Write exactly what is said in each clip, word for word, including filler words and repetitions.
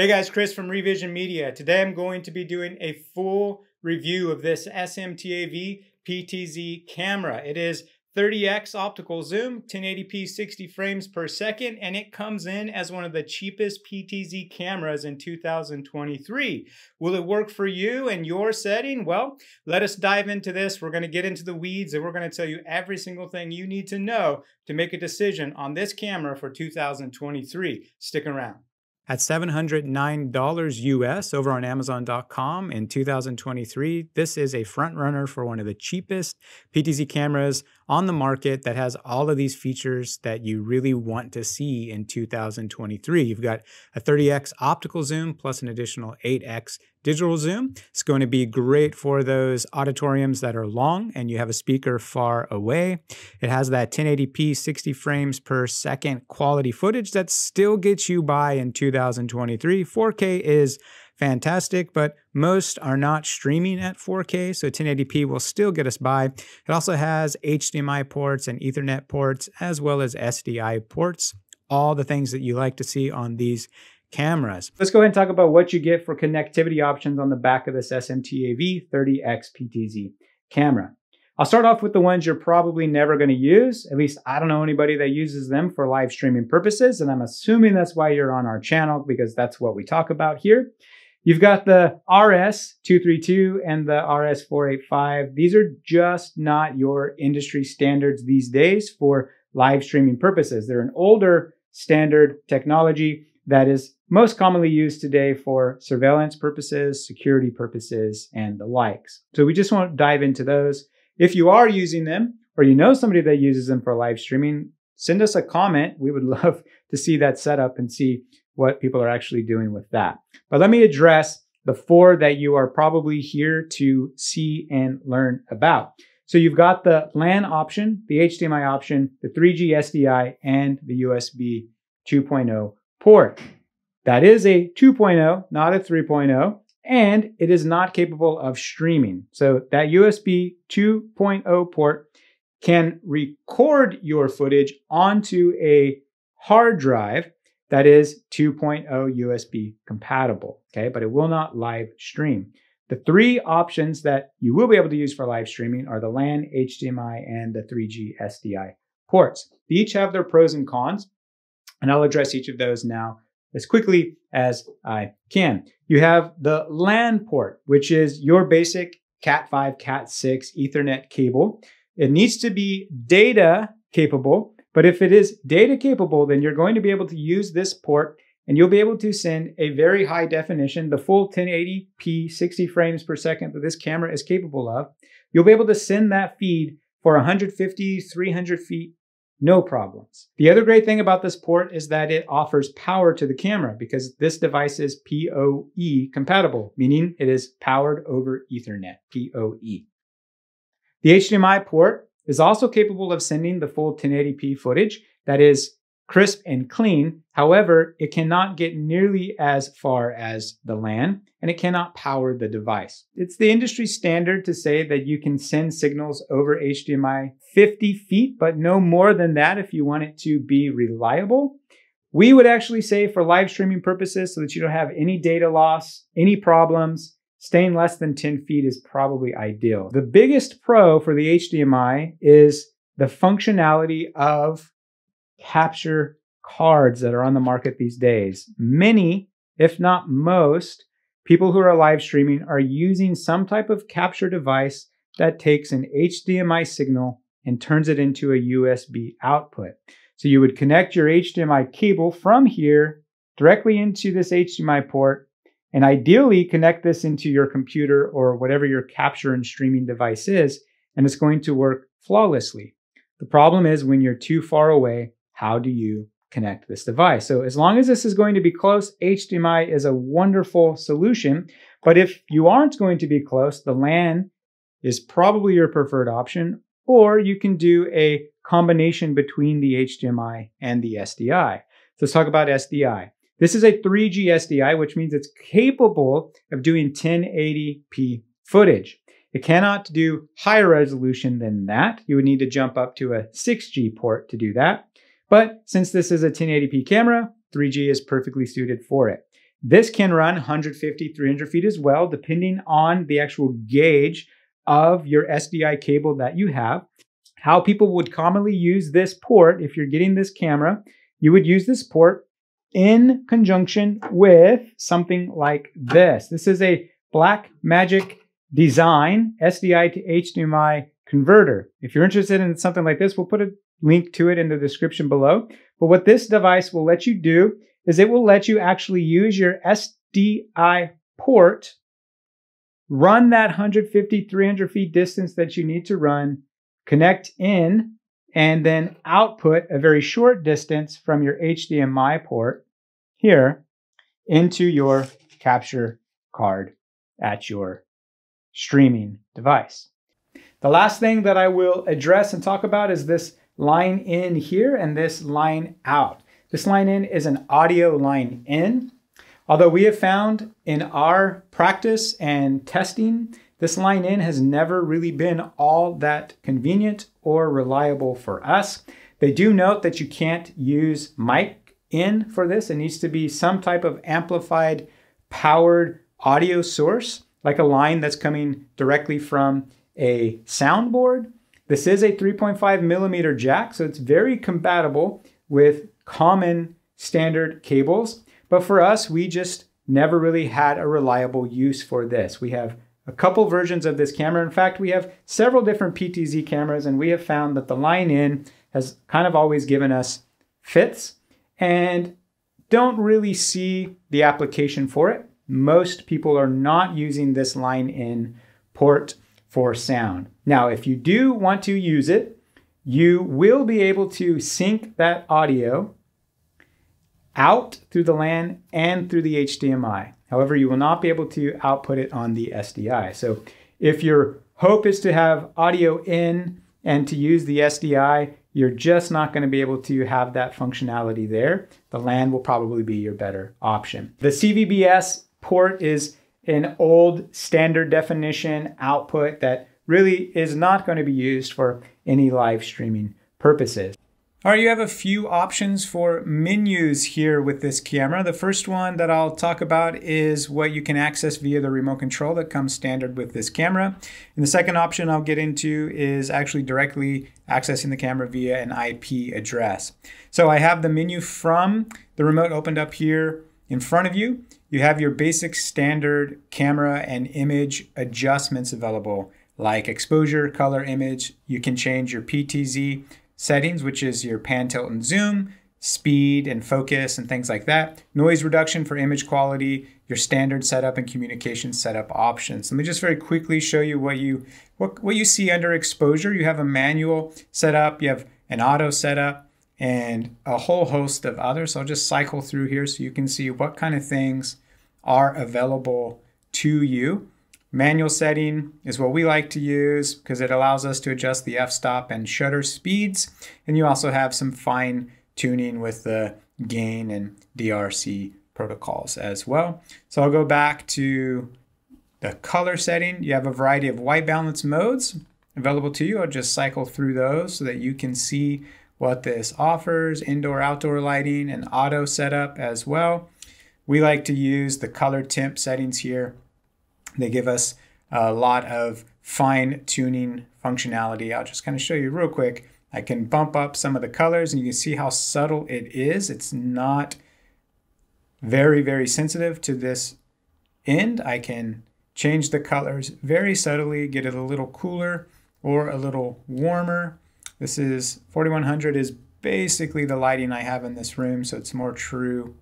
Hey guys, Chris from Revision Media. Today I'm going to be doing a full review of this S M T A V P T Z camera. It is thirty X optical zoom, ten eighty p sixty frames per second, and it comes in as one of the cheapest P T Z cameras in two thousand twenty-three. Will it work for you and your setting? Well, let us dive into this. We're going to get into the weeds and we're going to tell you every single thing you need to know to make a decision on this camera for two thousand twenty-three. Stick around. At seven hundred nine dollars U S over on Amazon dot com in two thousand twenty-three, this is a front runner for one of the cheapest P T Z cameras on the market that has all of these features that you really want to see in two thousand twenty-three. You've got a thirty X optical zoom plus an additional eight X digital zoom. It's going to be great for those auditoriums that are long and you have a speaker far away. It has that ten eighty p sixty frames per second quality footage that still gets you by in two thousand twenty-three. four K is fantastic, but most are not streaming at four K, so ten eighty p will still get us by. It also has H D M I ports and Ethernet ports, as well as S D I ports, all the things that you like to see on these cameras. Let's go ahead and talk about what you get for connectivity options on the back of this S M T A V thirty X P T Z camera. I'll start off with the ones you're probably never going to use. At least I don't know anybody that uses them for live streaming purposes, and I'm assuming that's why you're on our channel, because that's what we talk about here. You've got the R S two thirty-two and the R S four eighty-five. These are just not your industry standards these days for live streaming purposes. They're an older standard technology that is most commonly used today for surveillance purposes, security purposes, and the likes. So we just want to dive into those. If you are using them, or you know somebody that uses them for live streaming, send us a comment. We would love to see that setup and see what people are actually doing with that. But let me address the four that you are probably here to see and learn about. So you've got the LAN option, the H D M I option, the three G S D I, and the U S B two point oh port. That is a two point oh, not a three point oh, and it is not capable of streaming. So that U S B two point oh port can record your footage onto a hard drive that is two point oh U S B compatible, okay? But it will not live stream. The three options that you will be able to use for live streaming are the LAN, H D M I, and the three G S D I ports. They each have their pros and cons, and I'll address each of those now as quickly as I can. You have the LAN port, which is your basic Cat five, Cat six Ethernet cable. It needs to be data capable, but if it is data capable, then you're going to be able to use this port and you'll be able to send a very high definition, the full ten eighty p sixty frames per second that this camera is capable of. You'll be able to send that feed for one hundred fifty, three hundred feet, no problems. The other great thing about this port is that it offers power to the camera because this device is P O E compatible, meaning it is powered over Ethernet, P O E. The H D M I port is also capable of sending the full ten eighty p footage that is crisp and clean. However, it cannot get nearly as far as the LAN and it cannot power the device. It's the industry standard to say that you can send signals over H D M I fifty feet, but no more than that if you want it to be reliable. We would actually say for live streaming purposes, so that you don't have any data loss, any problems, staying less than ten feet is probably ideal. The biggest pro for the H D M I is the functionality of capture cards that are on the market these days. Many, if not most, people who are live streaming are using some type of capture device that takes an H D M I signal and turns it into a U S B output. So you would connect your H D M I cable from here directly into this H D M I port, and ideally connect this into your computer or whatever your capture and streaming device is, and it's going to work flawlessly. The problem is when you're too far away, how do you connect this device? So as long as this is going to be close, H D M I is a wonderful solution. But if you aren't going to be close, the LAN is probably your preferred option, or you can do a combination between the H D M I and the S D I. So let's talk about S D I. This is a three G S D I, which means it's capable of doing ten eighty p footage. It cannot do higher resolution than that. You would need to jump up to a six G port to do that. But since this is a ten eighty p camera, three G is perfectly suited for it. This can run one fifty, three hundred feet as well, depending on the actual gauge of your S D I cable that you have. How people would commonly use this port, if you're getting this camera, you would use this port in conjunction with something like this. This is a Blackmagic Design S D I to H D M I converter. If you're interested in something like this, we'll put a link to it in the description below. But what this device will let you do is it will let you actually use your S D I port, run that one fifty, three hundred feet distance that you need to run, connect in, and then output a very short distance from your H D M I port here into your capture card at your streaming device. The last thing that I will address and talk about is this line in here and this line out. This line in is an audio line in. Although we have found in our practice and testing, this line in has never really been all that convenient or reliable for us. They do note that you can't use mic in for this. It needs to be some type of amplified powered audio source, like a line that's coming directly from a soundboard. This is a three point five millimeter jack, so it's very compatible with common standard cables. But for us, we just never really had a reliable use for this. We have a couple versions of this camera. In fact, we have several different P T Z cameras, and we have found that the line in has kind of always given us fits and don't really see the application for it. Most people are not using this line in port for sound. Now, if you do want to use it, you will be able to sync that audio out through the LAN and through the H D M I. However, you will not be able to output it on the S D I. So if your hope is to have audio in and to use the S D I, you're just not going to be able to have that functionality there. The LAN will probably be your better option. The C V B S port is an old standard definition output that really is not going to be used for any live streaming purposes. All right, you have a few options for menus here with this camera. The first one that I'll talk about is what you can access via the remote control that comes standard with this camera. And the second option I'll get into is actually directly accessing the camera via an I P address. So I have the menu from the remote opened up here in front of you. You have your basic standard camera and image adjustments available, like exposure, color, image. You can change your P T Z settings, which is your pan, tilt, and zoom, speed and focus and things like that. Noise reduction for image quality, your standard setup and communication setup options. Let me just very quickly show you what you what, what you see under exposure. You have a manual setup, you have an auto setup, and a whole host of others. So I'll just cycle through here so you can see what kind of things are available to you. Manual setting is what we like to use because it allows us to adjust the f-stop and shutter speeds. And you also have some fine tuning with the gain and D R C protocols as well. So I'll go back to the color setting. You have a variety of white balance modes available to you. I'll just cycle through those so that you can see what this offers, indoor, outdoor lighting, and auto setup as well. We like to use the color temp settings here. They give us a lot of fine tuning functionality. I'll just kind of show you real quick. I can bump up some of the colors and you can see how subtle it is. It's not very, very sensitive to this end. I can change the colors very subtly, get it a little cooler or a little warmer. This is forty-one hundred is basically the lighting I have in this room, so it's more true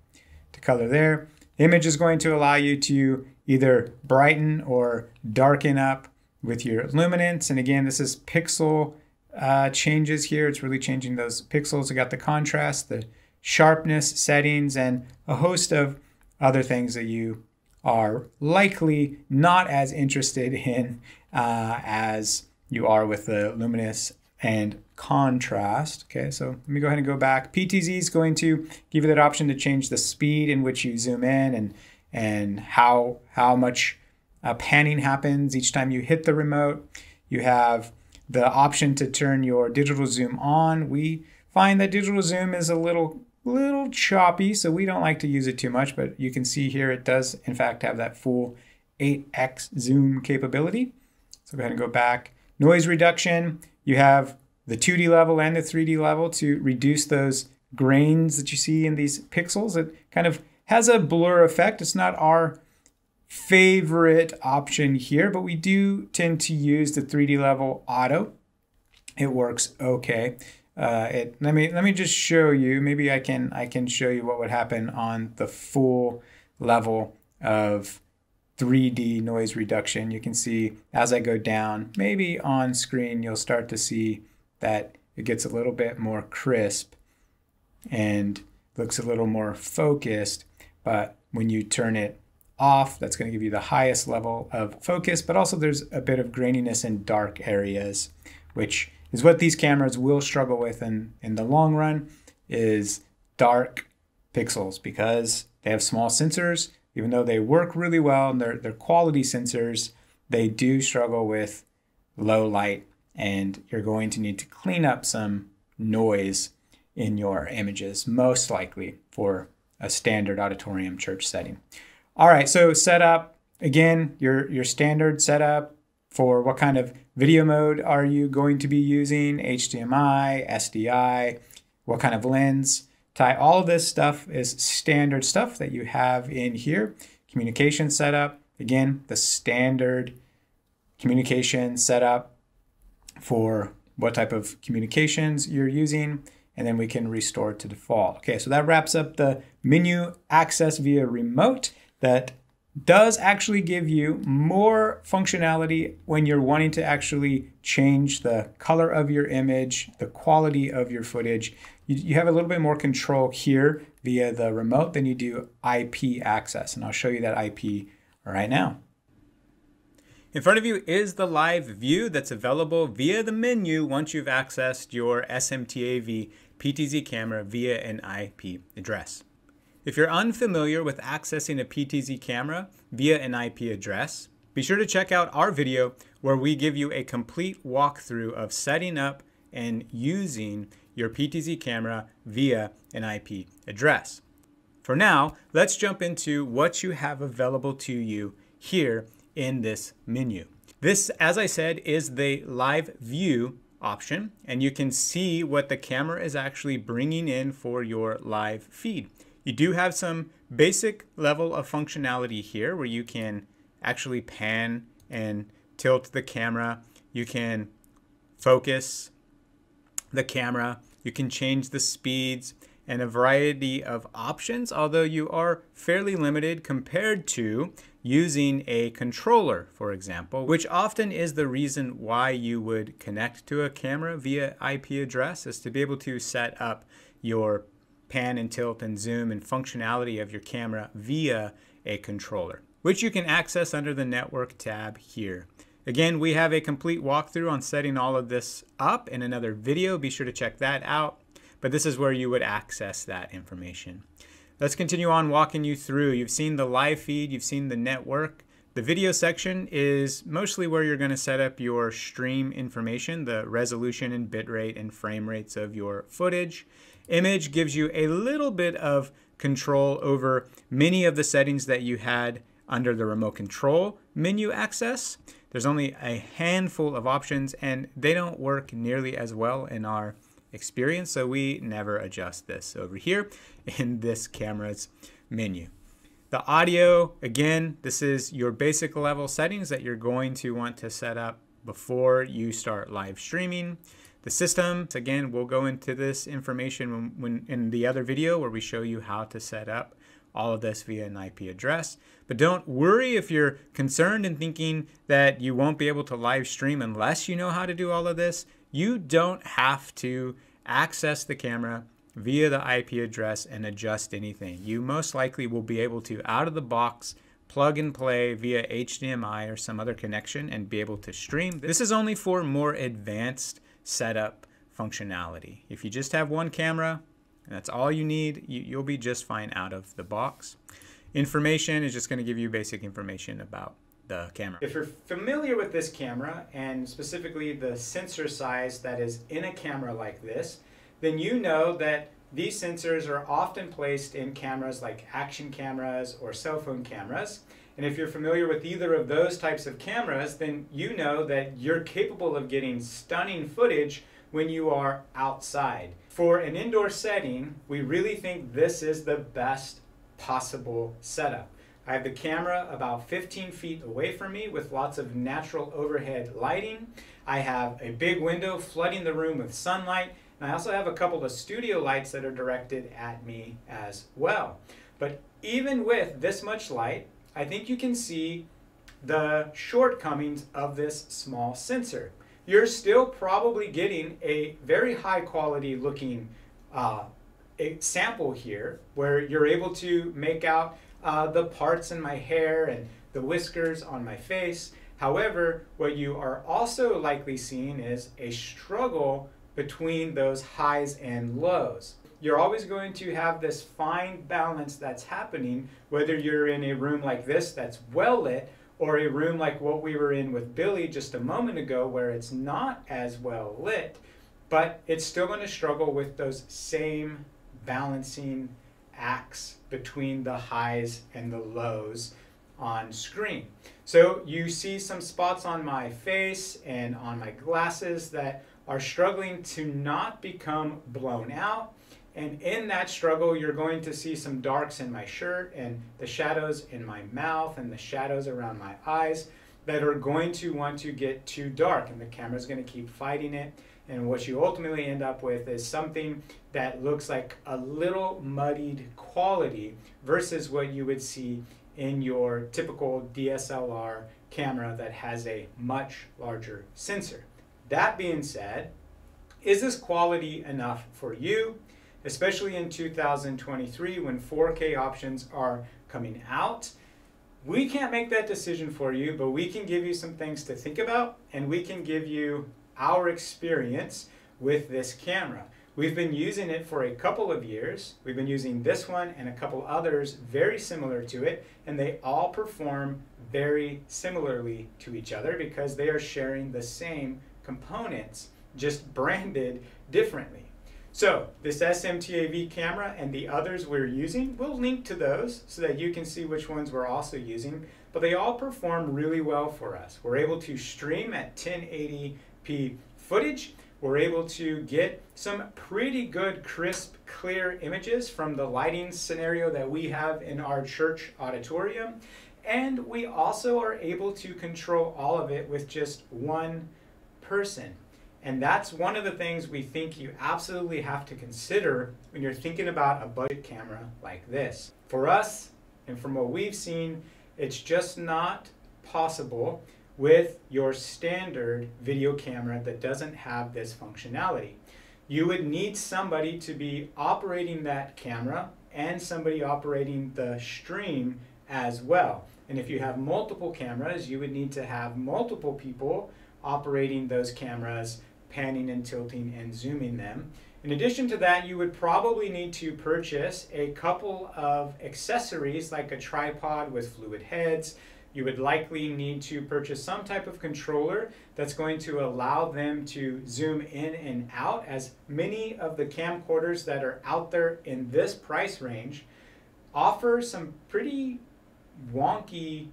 to color there. Image is going to allow you to either brighten or darken up with your luminance. And again, this is pixel uh, changes here. It's really changing those pixels. I got the contrast, the sharpness settings, and a host of other things that you are likely not as interested in uh, as you are with the luminous and contrast. Okay, so let me go ahead and go back. P T Z is going to give you that option to change the speed in which you zoom in and and how how much uh, panning happens each time you hit the remote. You have the option to turn your digital zoom on. We find that digital zoom is a little little choppy, so we don't like to use it too much, but you can see here it does in fact have that full eight X zoom capability. So go ahead and go back. Noise reduction, you have the two D level and the three D level to reduce those grains that you see in these pixels. It kind of has a blur effect. It's not our favorite option here, but we do tend to use the three D level auto. It works okay. Uh, it, let me let me just show you. Maybe I can I can show you what would happen on the full level of three D noise reduction. You can see as I go down, maybe on screen, you'll start to see that it gets a little bit more crisp and looks a little more focused. But when you turn it off, that's going to give you the highest level of focus. But also there's a bit of graininess in dark areas, which is what these cameras will struggle with in, in the long run, is dark pixels, because they have small sensors. Even though they work really well and they're, they're quality sensors, they do struggle with low light, and you're going to need to clean up some noise in your images, most likely for a standard auditorium church setting. All right, so setup, again, your, your standard setup for what kind of video mode are you going to be using, H D M I, S D I, what kind of lens type, all of this stuff is standard stuff that you have in here. Communication setup, again, the standard communication setup for what type of communications you're using, and then we can restore to default. Okay, so that wraps up the menu access via remote that does actually give you more functionality when you're wanting to actually change the color of your image, the quality of your footage. You, you have a little bit more control here via the remote than you do I P access. And I'll show you that I P right now. In front of you is the live view that's available via the menu once you've accessed your S M T A V P T Z camera via an I P address. If you're unfamiliar with accessing a P T Z camera via an I P address, be sure to check out our video where we give you a complete walkthrough of setting up and using your P T Z camera via an I P address. For now, let's jump into what you have available to you here in this menu. This, as I said, is the live view option, and you can see what the camera is actually bringing in for your live feed. You do have some basic level of functionality here where you can actually pan and tilt the camera. You can focus the camera. You can change the speeds and a variety of options, although you are fairly limited compared to using a controller, for example, which often is the reason why you would connect to a camera via I P address, is to be able to set up your pan and tilt and zoom and functionality of your camera via a controller, which you can access under the network tab here. Again, we have a complete walkthrough on setting all of this up in another video. Be sure to check that out, but this is where you would access that information. Let's continue on walking you through. You've seen the live feed, you've seen the network. The video section is mostly where you're going to set up your stream information, the resolution and bitrate and frame rates of your footage. Image gives you a little bit of control over many of the settings that you had under the remote control menu access. There's only a handful of options, and they don't work nearly as well in our experience, so we never adjust this over here in this camera's menu. The audio, again, this is your basic level settings that you're going to want to set up before you start live streaming. The system, again, we'll go into this information when, when in the other video where we show you how to set up all of this via an I P address. But don't worry if you're concerned and thinking that you won't be able to live stream unless you know how to do all of this. You don't have to access the camera via the I P address and adjust anything. You most likely will be able to, out of the box, plug and play via H D M I or some other connection and be able to stream. This is only for more advanced setup functionality. If you just have one camera and that's all you need, you, you'll be just fine out of the box. Information is just going to give you basic information about the camera. If you're familiar with this camera and specifically the sensor size that is in a camera like this, then you know that These sensors are often placed in cameras like action cameras or cell phone cameras. And if you're familiar with either of those types of cameras, then you know that you're capable of getting stunning footage when you are outside. For an indoor setting, we really think this is the best possible setup. I have the camera about fifteen feet away from me with lots of natural overhead lighting. I have a big window flooding the room with sunlight. And I also have a couple of studio lights that are directed at me as well. But even with this much light, I think you can see the shortcomings of this small sensor. You're still probably getting a very high quality looking uh, sample here where you're able to make out uh, the parts in my hair and the whiskers on my face. However, what you are also likely seeing is a struggle between those highs and lows. You're always going to have this fine balance that's happening, whether you're in a room like this that's well lit, or a room like what we were in with Billy just a moment ago where it's not as well lit, but it's still going to struggle with those same balancing acts between the highs and the lows on screen. So you see some spots on my face and on my glasses that are struggling to not become blown out. And in that struggle, you're going to see some darks in my shirt and the shadows in my mouth and the shadows around my eyes that are going to want to get too dark, and the camera's going to keep fighting it. And what you ultimately end up with is something that looks like a little muddied quality versus what you would see in your typical D S L R camera that has a much larger sensor. That being said, is this quality enough for you, especially in two thousand twenty-three when four K options are coming out? We can't make that decision for you, but we can give you some things to think about, and we can give you our experience with this camera. We've been using it for a couple of years. We've been using this one and a couple others very similar to it, and they all perform very similarly to each other because they are sharing the same components, just branded differently. So this S M T A V camera and the others we're using, we'll link to those so that you can see which ones we're also using, but they all perform really well for us. We're able to stream at ten eighty p footage. We're able to get some pretty good, crisp, clear images from the lighting scenario that we have in our church auditorium. And we also are able to control all of it with just one person. And that's one of the things we think you absolutely have to consider when you're thinking about a budget camera like this. For us, and from what we've seen, it's just not possible with your standard video camera that doesn't have this functionality. You would need somebody to be operating that camera and somebody operating the stream as well. And if you have multiple cameras, you would need to have multiple people operating those cameras, panning and tilting and zooming them. In addition to that, you would probably need to purchase a couple of accessories like a tripod with fluid heads. You would likely need to purchase some type of controller that's going to allow them to zoom in and out, as many of the camcorders that are out there in this price range offer some pretty wonky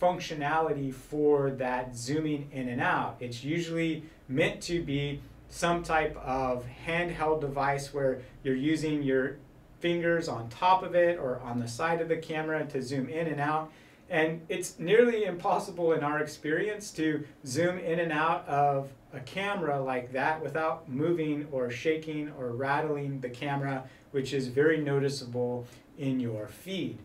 functionality for that zooming in and out. It's usually meant to be some type of handheld device where you're using your fingers on top of it or on the side of the camera to zoom in and out. And it's nearly impossible in our experience to zoom in and out of a camera like that without moving or shaking or rattling the camera, which is very noticeable in your feed.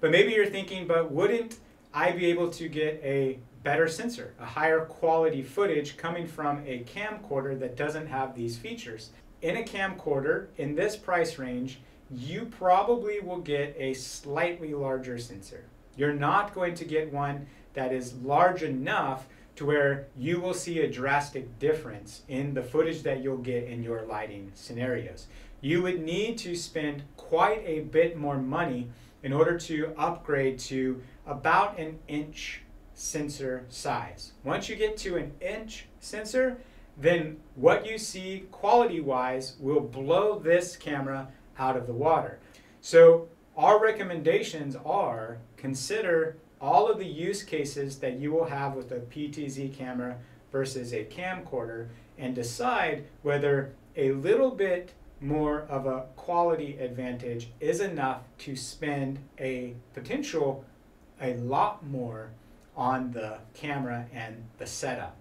But maybe you're thinking, but wouldn't I'd be able to get a better sensor, a higher quality footage coming from a camcorder that doesn't have these features? In a camcorder in this price range, you probably will get a slightly larger sensor. You're not going to get one that is large enough to where you will see a drastic difference in the footage that you'll get in your lighting scenarios. You would need to spend quite a bit more money in order to upgrade to about an inch sensor size. Once you get to an inch sensor, then what you see quality-wise will blow this camera out of the water. So our recommendations are, consider all of the use cases that you will have with a P T Z camera versus a camcorder, and decide whether a little bit more of a quality advantage is enough to spend a potential a lot more on the camera and the setup.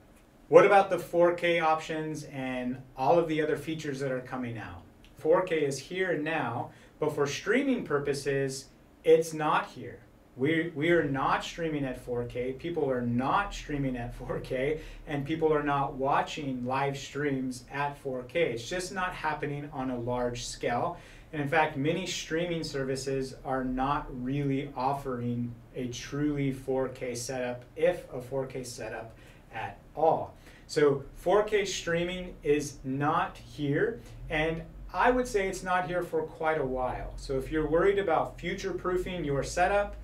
What about the four K options and all of the other features that are coming out? four K is here now, but for streaming purposes, it's not here. We, we are not streaming at four K, people are not streaming at four K, and people are not watching live streams at four K. It's just not happening on a large scale. And in fact, many streaming services are not really offering a truly four K setup, if a four K setup at all. So four K streaming is not here, and I would say it's not here for quite a while. So if you're worried about future-proofing your setup,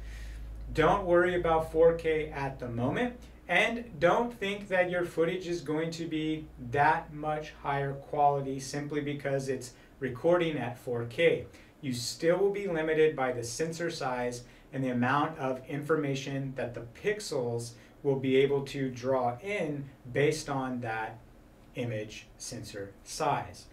don't worry about four K at the moment, and don't think that your footage is going to be that much higher quality simply because it's recording at four K. You still will be limited by the sensor size and the amount of information that the pixels will be able to draw in based on that image sensor size.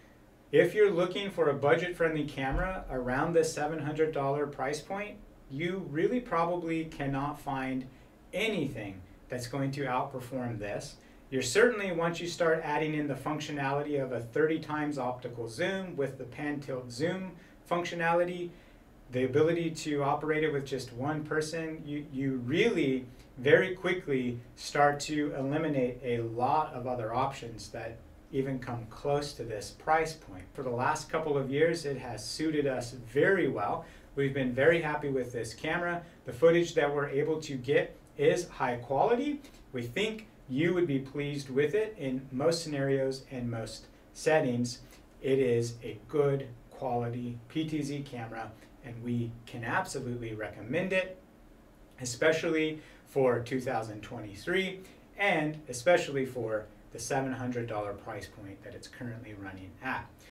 If you're looking for a budget-friendly camera around the seven hundred dollar price point, you really probably cannot find anything that's going to outperform this. You're certainly, once you start adding in the functionality of a thirty times optical zoom with the pan tilt zoom functionality, the ability to operate it with just one person, you, you really very quickly start to eliminate a lot of other options that even come close to this price point. For the last couple of years, it has suited us very well. We've been very happy with this camera. The footage that we're able to get is high quality. We think you would be pleased with it in most scenarios and most settings. It is a good quality P T Z camera, and we can absolutely recommend it, especially for two thousand twenty-three, and especially for the seven hundred dollar price point that it's currently running at.